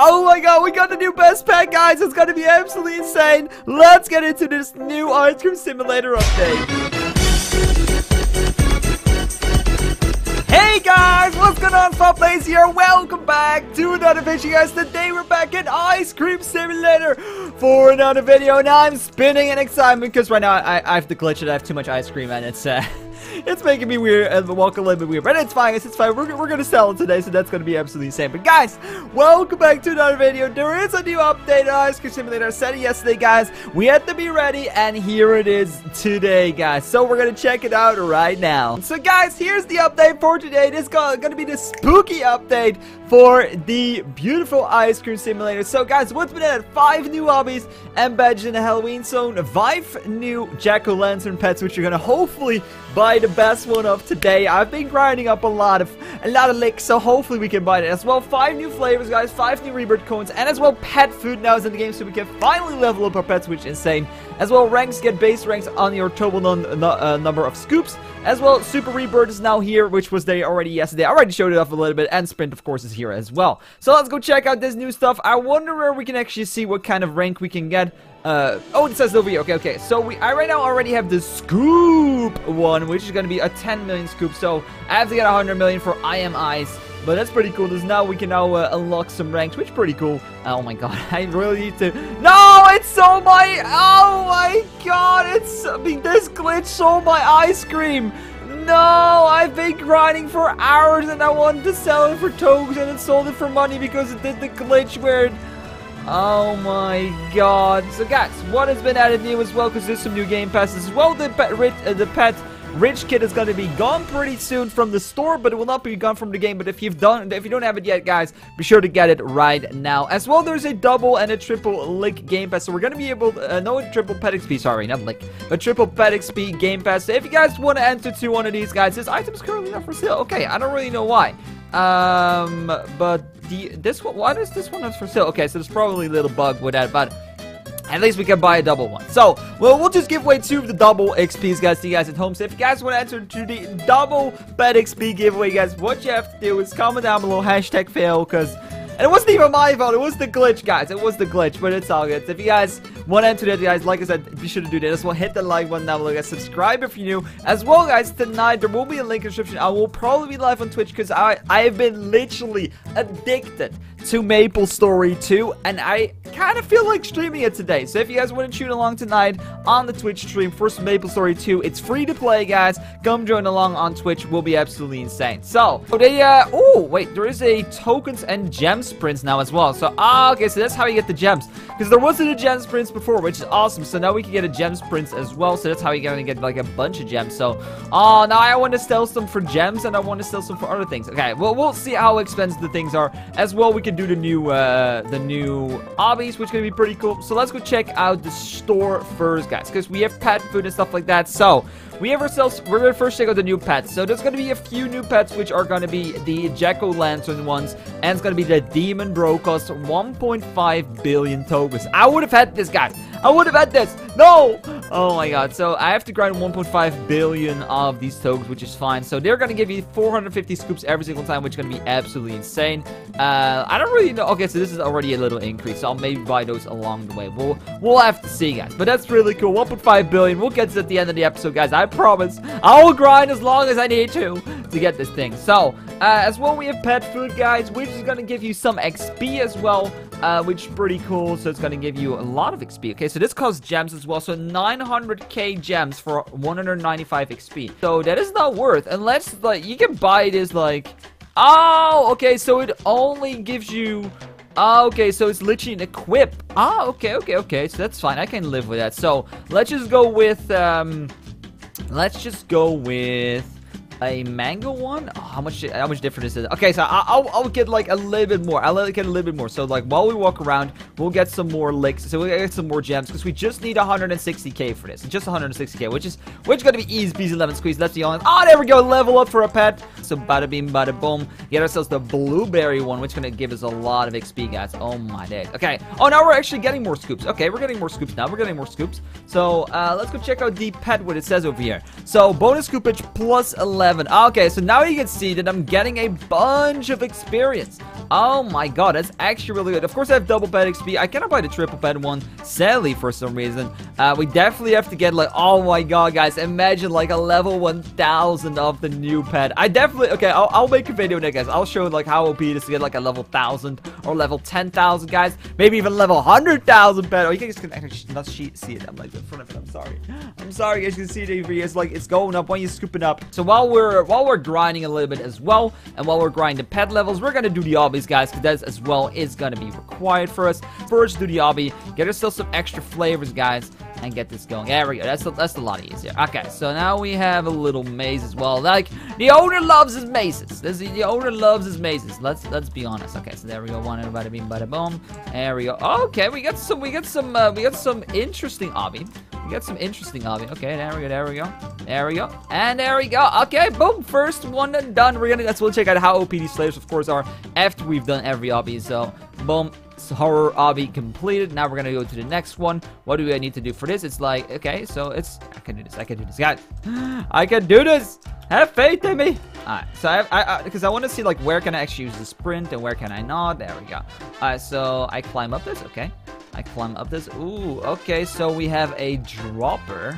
Oh my god, we got the new best pet, guys. It's gonna be absolutely insane. Let's get into this new Ice Cream Simulator update. Hey guys, what's going on? DefildPlays here. Welcome back to another video, guys. Today we're back in Ice Cream Simulator for another video, and I'm spinning in excitement because right now I have the glitch that I have too much ice cream and it's making me weird and walk a little bit weird, but it's fine, guys. It's fine. We're gonna sell it today, so that's gonna be absolutely insane. But guys, welcome back to another video. There is a new update on Ice Cream Simulator. I said it yesterday, guys. We had to be ready, and here it is today, guys. So we're gonna check it out right now. So guys, here's the update for today. This is gonna be the spooky update for the beautiful Ice Cream Simulator. So guys, what's been added? 5 new hobbies and badges in the Halloween zone, 5 new Jack-O-Lantern pets, which you're gonna hopefully buy the best one of today. I've been grinding up a lot of licks, so hopefully we can buy that as well. 5 new flavors, guys, 5 new rebirth coins, and as well pet food now is in the game, so we can finally level up our pets, which is insane. As well, ranks, get base ranks on your total number of scoops. As well, Super Rebirth is now here, which was there already yesterday. I already showed it off a little bit, and Sprint, of course, is here as well. So let's go check out this new stuff. I wonder where we can actually see what kind of rank we can get. Oh, it says over here. Okay. So I right now already have the scoop one, which is going to be a 10 million scoop. So I have to get 100 million for I Am Ice. But that's pretty cool, because now we can now unlock some ranks, which is pretty cool. Oh my god, I really need to... No, it's so my... Oh my god, it's... I mean, this glitch sold my ice cream. No, I've been grinding for hours, and I wanted to sell it for tokens, and it sold it for money because it did the glitch where it... Oh my god. So guys, what has been added new as well, because there's some new game passes as well. The pet... Rich Kid is going to be gone pretty soon from the store, but it will not be gone from the game. But if you don't have it yet, guys, be sure to get it right now. As well, there's a double and a triple lick game pass, so we're going to be able to, no, triple pet XP, sorry, not lick, but triple pet XP game pass. So if you guys want to enter to one of these, guys, this item is currently not for sale. Okay, I don't really know why. But this one, why does this one not for sale? Okay, so there's probably a little bug with that, but... at least we can buy a double one. So, well, we'll just give away 2 of the double XPs, guys, to you guys at home. So if you guys want to enter to the double pet XP giveaway, guys, what you have to do is comment down below, hashtag fail, because... and it wasn't even my fault, it was the glitch, guys. It was the glitch, but it's all good. So if you guys want to enter that, guys, like I said, be sure to do that as well. Hit the like button down below, guys. Subscribe if you're new. As well, guys, tonight there will be a link in the description. I will probably be live on Twitch because I have been literally addicted to MapleStory 2, and I kind of feel like streaming it today. So if you guys want to tune along tonight on the Twitch stream for some MapleStory 2, it's free to play, guys. Come join along on Twitch. Will be absolutely insane. So, oh, wait, there is a tokens and gems sprints now as well. So okay, so that's how you get the gems, because there wasn't a gem sprints before, which is awesome. So now we can get a gem sprints as well, so that's how you're gonna get like a bunch of gems. So now I want to sell some for gems, and I want to sell some for other things. Okay, well, we'll see how expensive the things are as well. We can do the new hobbies, which is gonna be pretty cool. So let's go check out the store first, guys, because we have pet food and stuff like that. So we have ourselves, we're going to first check out the new pets. So there's going to be a few new pets, which are going to be the Jack-O-Lantern ones, and it's going to be the Demon Brocos, 1.5 billion tokens. I would have had this, guys. I would have had this. No! Oh my god. So I have to grind 1.5 billion of these tokens, which is fine. So they're going to give you 450 scoops every single time, which is going to be absolutely insane. I don't really know. Okay, so this is already a little increase, so I'll maybe buy those along the way. We'll have to see, guys. But that's really cool. 1.5 billion. We'll get to it at the end of the episode, guys. I promise I will grind as long as I need to get this thing. So as well, we have pet food, guys, which is gonna give you some XP as well, which is pretty cool. So it's gonna give you a lot of XP. Okay, so this costs gems as well, so 900k gems for 195 XP. So that is not worth, unless like you can buy this like... oh, okay, so it only gives you... okay, so it's literally an equip. Okay, so that's fine. I can live with that. So let's just go with a mango one. Oh, how much different is it? Okay, so I'll get like a little bit more. I'll get a little bit more. So like while we walk around, we'll get some more licks. So we'll get some more gems, because we just need 160k for this. Just 160k, which is gonna be easy peasy lemon squeeze. That's the only... oh, there we go. Level up for a pet. So bada beam, bada boom. Get ourselves the blueberry one, which is gonna give us a lot of XP, guys. Oh my day. Okay. Oh, now we're actually getting more scoops. Okay, we're getting more scoops now. We're getting more scoops. So let's go check out the pet, what it says over here. So bonus scoopage plus 11. 11. Okay, so now you can see that I'm getting a bunch of experience. Oh my god, that's actually really good. Of course, I have double pet XP. I cannot buy the triple pet one, sadly, for some reason. We definitely have to get, like, oh my god, guys, imagine, like, a level 1000 of the new pet. I definitely, okay, I'll make a video next, guys. I'll show, like, how OP it is to get, like, a level 1000 or level 10,000, guys. Maybe even level 100,000 pet. Or you can just actually not see it. I'm, like, in front of it. I'm sorry. I'm sorry, guys. You can see it over here. It's, like, it's going up when you scoop it up. So while we're grinding a little bit as well, and while we're grinding the pet levels, we're gonna do the obby, guys, because that as well is going to be required for us. First, do the obby, get ourselves some extra flavors, guys, and get this going. There we go. That's a lot easier. Okay, so now we have a little maze as well. Like, the owner loves his mazes. The owner loves his mazes. Let's be honest. Okay, so there we go. One, bada bing, bada boom. There we go. Okay, we got some interesting obby. We got some interesting obby. Okay, there we go. And there we go. Okay, boom. First one and done. We're gonna let's we'll check out how OP these slaves, of course, are after we've done every obby. So boom. Horror obby completed. Now we're gonna go to the next one. What do I need to do for this? It's like, okay, so it's I can do this, guys. I can do this. Have faith in me. Alright, so I want to see, like, where can I actually use the sprint and where can I not. There we go. Alright, so I climb up this. Okay, I climb up this. Ooh, okay, so we have a dropper,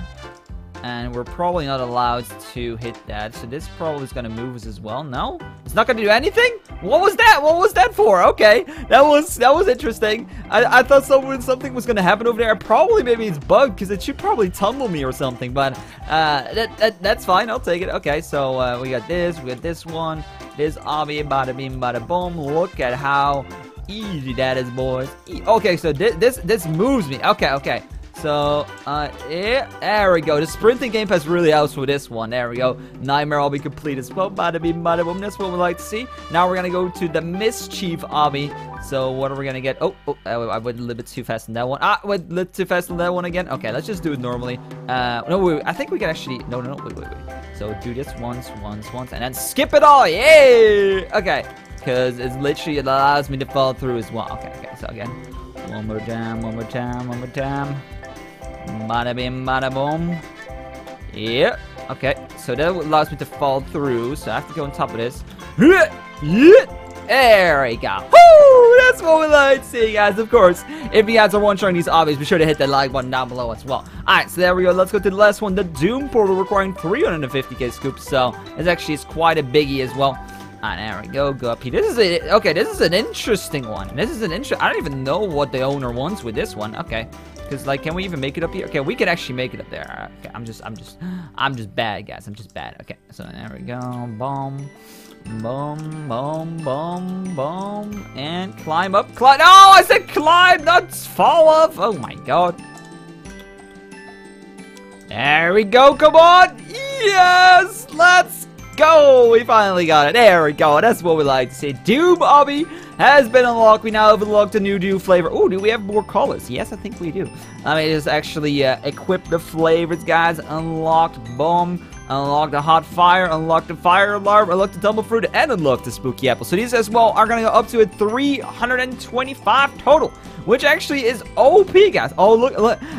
and we're probably not allowed to hit that. So this probably is going to move us as well. No, it's not going to do anything. What was that? What was that for? Okay, that was interesting. I thought something was going to happen over there. Probably maybe it's bugged because it should probably tumble me or something. But that's fine. I'll take it. Okay, so we got this one. This obby, bada bing, bada boom. Look at how easy that is, boys. Okay, so this moves me. Okay. So, yeah, there we go. The sprinting game pass really helps with this one. There we go. Nightmare obby complete as well. Bada bing, bada boom. That's what we like to see. Now we're gonna go to the mischief obby. So what are we gonna get? Oh, I went a little bit too fast on that one. Went a little too fast on that one again. Okay, let's just do it normally. No, wait, I think we can actually. No. Wait. So do this once, and then skip it all. Yay! Okay, because it literally allows me to follow through as well. Okay. So again, one more time. Bada bing, bada boom. Yeah. Okay. So that allows me to fall through. So I have to go on top of this. There we go. Woo! That's what we like to see, guys. Of course, if you guys are wondering these obvious, be sure to hit that like button down below as well. Alright, so there we go. Let's go to the last one. The Doom Portal requiring 350k scoops. So it's actually quite a biggie as well. Ah, there we go. Go up here. This is an interesting one. I don't even know what the owner wants with this one. Okay, because, like, can we even make it up here? Okay, we can actually make it up there. Okay, I'm just bad, guys. I'm just bad. Okay, so there we go. Boom, and climb up. Climb. Oh, I said climb, not fall off. Oh my god. There we go. Come on. Yes. Let's go. We finally got it. There we go. That's what we like to see. Doom obby has been unlocked. We now have unlocked a new Doom flavor. Oh, do we have more colors? Yes, I think we do. I mean, just actually equip the flavors, guys. Unlocked bomb. Unlock the hot fire, unlock the fire alarm, unlock the double fruit, and unlock the spooky apple. So these as well are going to go up to a 325 total, which actually is OP, guys. Oh, look.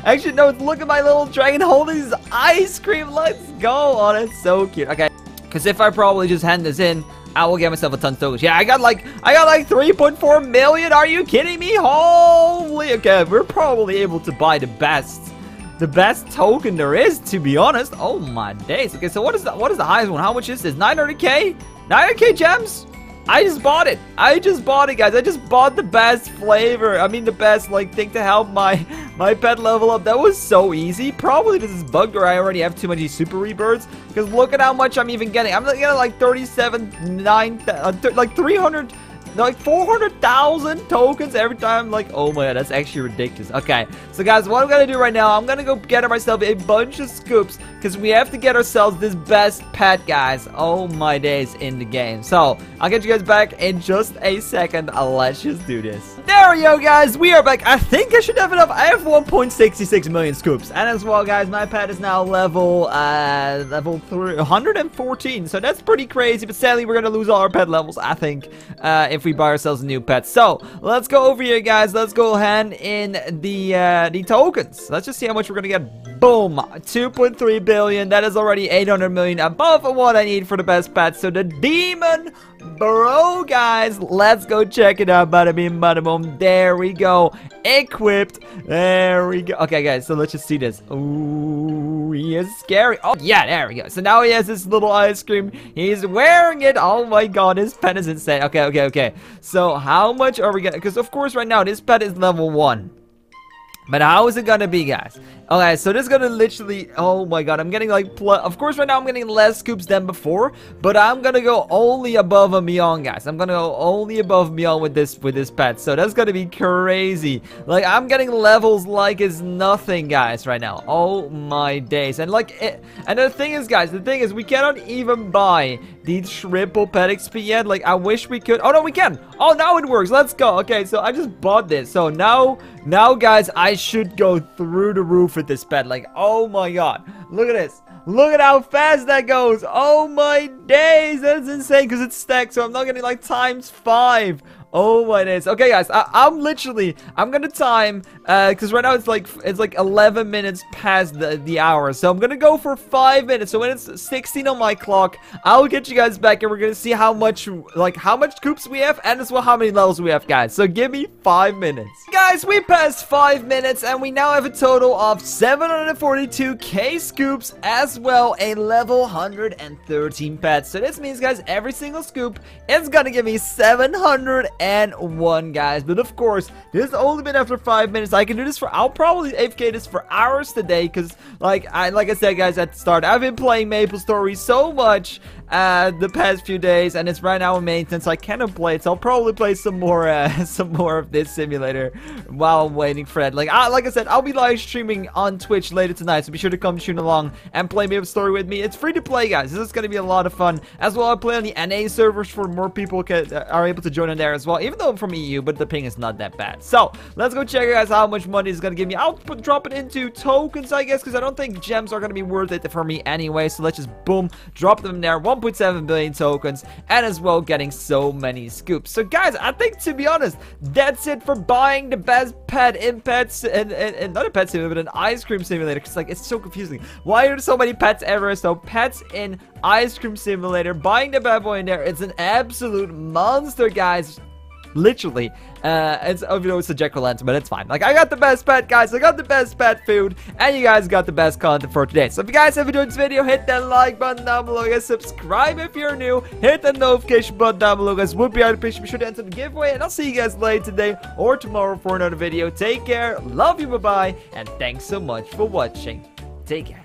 Actually, no, look at my little dragon holding his ice cream. Let's go. Oh, that's so cute. Okay, because if I probably just hand this in, I will get myself a ton of tokens. Yeah, I got like 3.4 million. Are you kidding me? Holy. Okay, we're probably able to buy the best token there is, to be honest. Oh my days. Okay, so what is the highest one? How much is this? 900k? 900k gems? I just bought it, guys. I just bought the best flavor. I mean, the best, like, thing to help my pet level up. That was so easy. Probably this is bugged or I already have too many super rebirths, because look at how much I'm even getting. I'm getting like 400,000 tokens every time. Like, oh my god, that's actually ridiculous. Okay, so guys, what I'm gonna do right now, I'm gonna go get myself a bunch of scoops, because we have to get ourselves this best pet, guys. Oh my days, in the game. So I'll get you guys back in just a second. Let's just do this. There we go, guys. We are back. I think I should have enough. I have 1.66 million scoops, and as well, guys, my pet is now level 314. So that's pretty crazy, but sadly we're gonna lose all our pet levels, I think, if we buy ourselves a new pet. So let's go over here, guys. Let's go hand in the tokens. Let's just see how much we're gonna get. Boom, 2.3 billion. That is already 800 million above what I need for the best pets. So the Demon Bro, guys, let's go check it out. Bada bing, bada boom. There we go. Equipped. There we go. Okay, guys, so let's just see this. Ooh, he is scary. Oh, yeah, there we go. So now he has this little ice cream. He's wearing it. Oh, my God, his pet is insane. Okay, okay, okay. So how much are we gonna... Because, of course, right now, this pet is level 1. But how is it gonna be, guys? Okay, so this is gonna literally... Oh my god, I'm getting like... Of course, right now I'm getting less scoops than before. But I'm gonna go only above and beyond, guys. I'm gonna go only above and beyond with this pet. So that's gonna be crazy. Like, I'm getting levels like it's nothing, guys, right now. Oh my days. And like... and the thing is, guys, the thing is we cannot even buy the triple pet XP yet. Like, I wish we could... Oh, no, we can! Oh, now it works. Let's go. Okay, so I just bought this. So now, guys, I should go through the roof with this pet. Like, oh my god, look at this. Look at how fast that goes. Oh my days, that's insane because it's stacked, so I'm not getting like times 5. Oh my days. Okay, guys, I'm gonna time because right now it's like 11 minutes past the hour, so I'm gonna go for 5 minutes. So when it's 16 on my clock, I'll get you guys back and we're gonna see how much scoops we have and as well how many levels we have, guys. So give me 5 minutes, guys. We passed 5 minutes and we now have a total of 742k scoops as well a level 113 pet. So this means, guys, every single scoop is gonna give me 701, guys. But of course, this has only been after 5 minutes. I can do this for... I'll probably AFK this for hours today because like I said, guys, at the start, I've been playing MapleStory so much the past few days, and it's right now in maintenance. I cannot play it, so I'll probably play some more of this simulator while I'm waiting for it. Like I said, I'll be live streaming on Twitch later tonight, so be sure to come tune along and play MapleStory with me. It's free to play, guys. This is gonna be a lot of fun. As well, I play on the NA servers for more people are able to join in there as well, even though I'm from EU, but the ping is not that bad. So let's go check, guys, how much money is gonna give me. I'll drop it into tokens, I guess, because I don't think gems are gonna be worth it for me anyway. So let's just boom, drop them there. 1.7 billion tokens, and as well getting so many scoops. So, guys, I think, to be honest, that's it for buying the best pet in pets and not a pet simulator, but an ice cream simulator. Because like, it's so confusing. Why are there so many pets ever? So pets in ice cream simulator, buying the bad boy in there. It's an absolute monster, guys. Literally. It's, you know, it's a Jack-O-Lantern, but it's fine. Like, I got the best pet, guys. I got the best pet food, and you guys got the best content for today. So if you guys have enjoyed this video, hit that like button down below, guys. Subscribe if you're new. Hit that notification button down below, guys. Would be out of picture. Be sure to enter the giveaway, and I'll see you guys later today or tomorrow for another video. Take care. Love you. Bye-bye. And thanks so much for watching. Take care.